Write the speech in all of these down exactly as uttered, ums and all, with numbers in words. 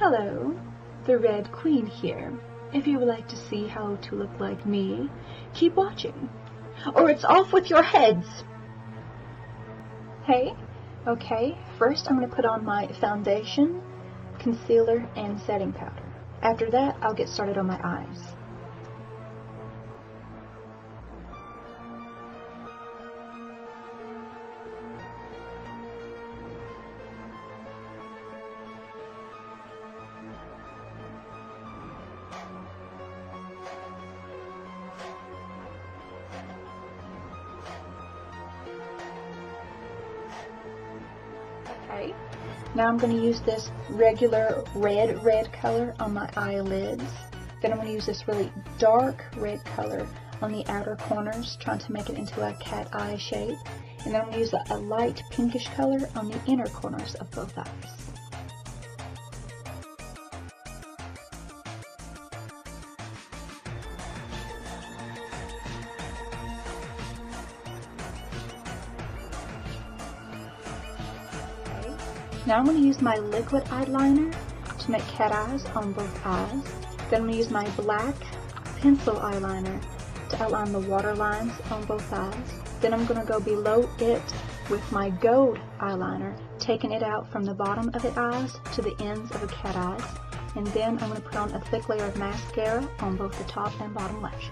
Hello, the Red Queen here. If you would like to see how to look like me, keep watching. Or it's off with your heads! Hey, okay, first I'm going to put on my foundation, concealer, and setting powder. After that, I'll get started on my eyes. Okay. Now I'm going to use this regular red, red color on my eyelids. Then I'm going to use this really dark red color on the outer corners, trying to make it into a cat eye shape. And then I'm going to use a, a light pinkish color on the inner corners of both eyes. Now I'm going to use my liquid eyeliner to make cat eyes on both eyes. Then I'm going to use my black pencil eyeliner to outline the water lines on both eyes. Then I'm going to go below it with my gold eyeliner, taking it out from the bottom of the eyes to the ends of the cat eyes. And then I'm going to put on a thick layer of mascara on both the top and bottom lashes.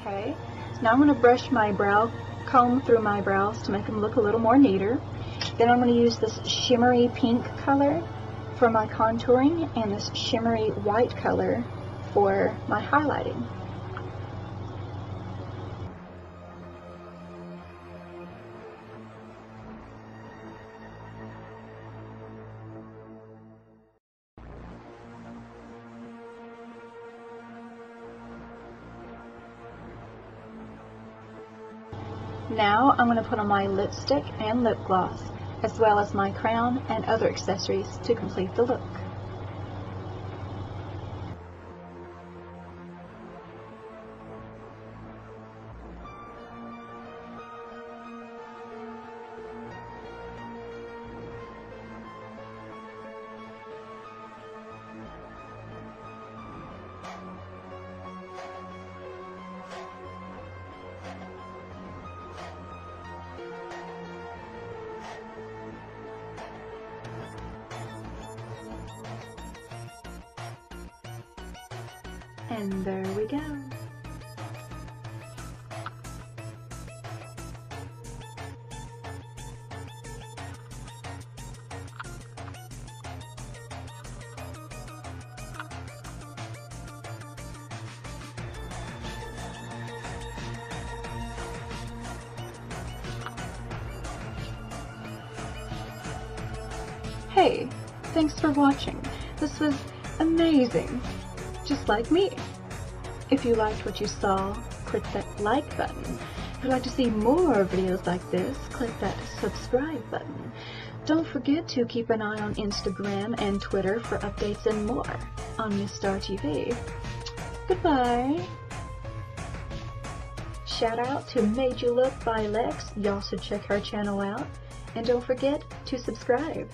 Okay, now I'm going to brush my brow comb through my brows to make them look a little more neater. Then I'm going to use this shimmery pink color for my contouring and this shimmery white color for my highlighting. Now I'm going to put on my lipstick and lip gloss, as well as my crown and other accessories to complete the look. And there we go. Hey, thanks for watching. This was amazing. Just like me. If you liked what you saw, click that like button. If you'd like to see more videos like this, click that subscribe button. Don't forget to keep an eye on Instagram and Twitter for updates and more on Miss Star T V. Goodbye. Shout out to Made You Look by Lex. Y'all should check her channel out. And don't forget to subscribe.